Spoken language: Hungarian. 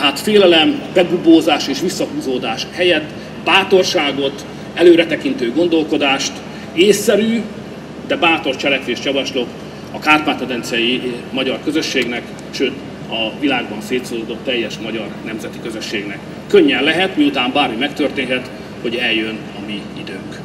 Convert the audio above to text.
Tehát félelem, begubózás és visszahúzódás helyett bátorságot, előretekintő gondolkodást, észszerű, de bátor cselekvést javaslok a kárpát-medencei magyar közösségnek, sőt a világban szétszóródó teljes magyar nemzeti közösségnek. Könnyen lehet, miután bármi megtörténhet, hogy eljön a mi időnk.